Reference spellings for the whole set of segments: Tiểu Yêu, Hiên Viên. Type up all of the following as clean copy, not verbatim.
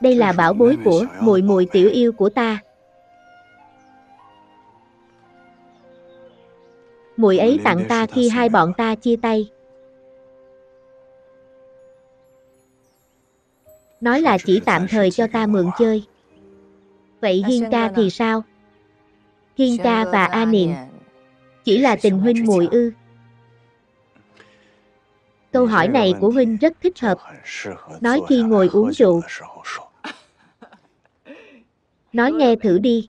Đây là bảo bối của muội muội tiểu yêu của ta. Muội ấy tặng ta khi hai bọn ta chia tay. Nói là chỉ tạm thời cho ta mượn chơi. Vậy Hiên ca thì sao? Hiên ca và A Niệm chỉ là tình huynh muội ư? Câu hỏi này của huynh rất thích hợp. Nói khi ngồi uống rượu. Nói nghe thử đi.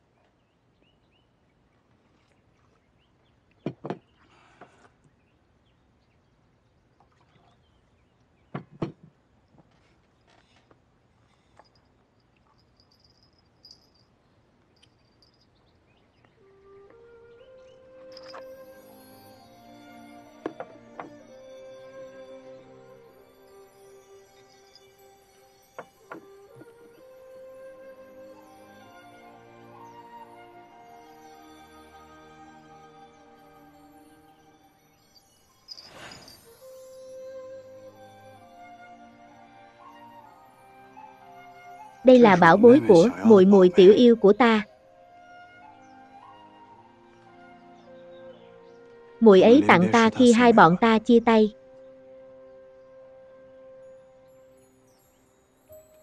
Đây là bảo bối của muội muội tiểu yêu của ta. Muội ấy tặng ta khi hai bọn ta chia tay.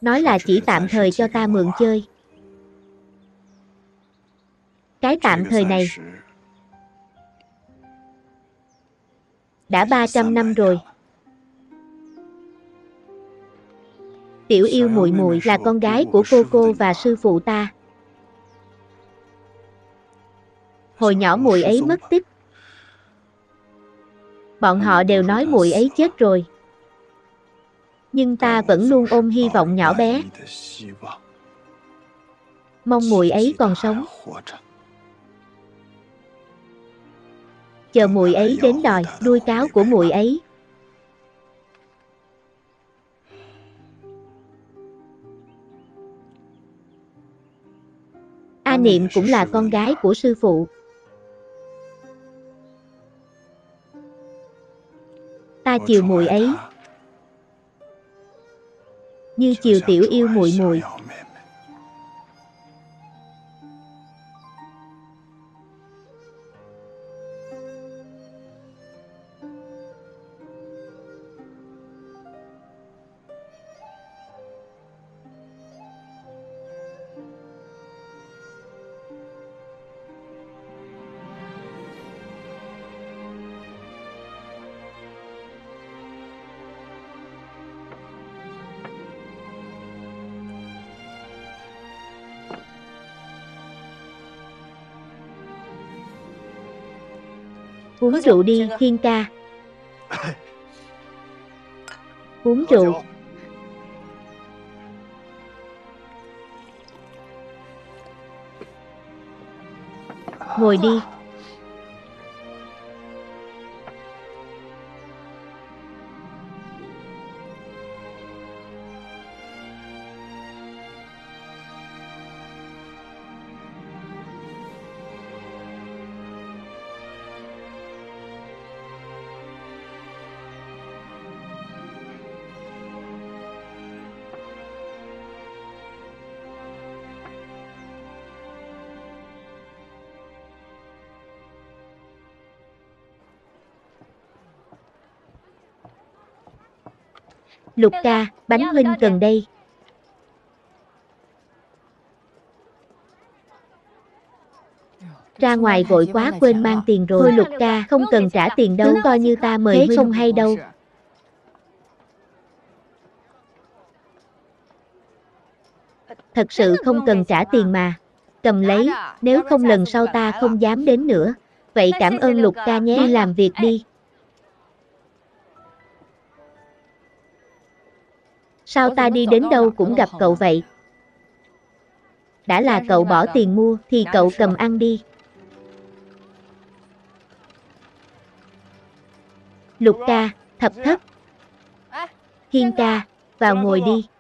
Nói là chỉ tạm thời cho ta mượn chơi. Cái tạm thời này đã 300 năm rồi. Tiểu yêu muội muội là con gái của cô và sư phụ ta. Hồi nhỏ muội ấy mất tích. Bọn họ đều nói muội ấy chết rồi. Nhưng ta vẫn luôn ôm hy vọng nhỏ bé. Mong muội ấy còn sống. Chờ muội ấy đến đòi đuôi cáo của muội ấy. A Niệm cũng là con gái của sư phụ. Ta chiều muội ấy như chiều tiểu yêu muội muội. Uống rượu đi, Hiên ca. Uống rượu. Ngồi đi. Lục ca, bánh huynh gần đây. Ra ngoài vội quá quên mang tiền rồi. Thôi Lục ca, không cần trả tiền đâu. Cứ coi như ta mời huynh không hay đâu. Thật sự không cần trả tiền mà. Cầm lấy, nếu không lần sau ta không dám đến nữa. Vậy cảm ơn Lục ca nhé. Đi làm việc đi. Sao ta đi đến đâu cũng gặp cậu vậy? Đã là cậu bỏ tiền mua thì cậu cầm ăn đi. Lục ca, thập thất. Hiên ca, vào ngồi đi.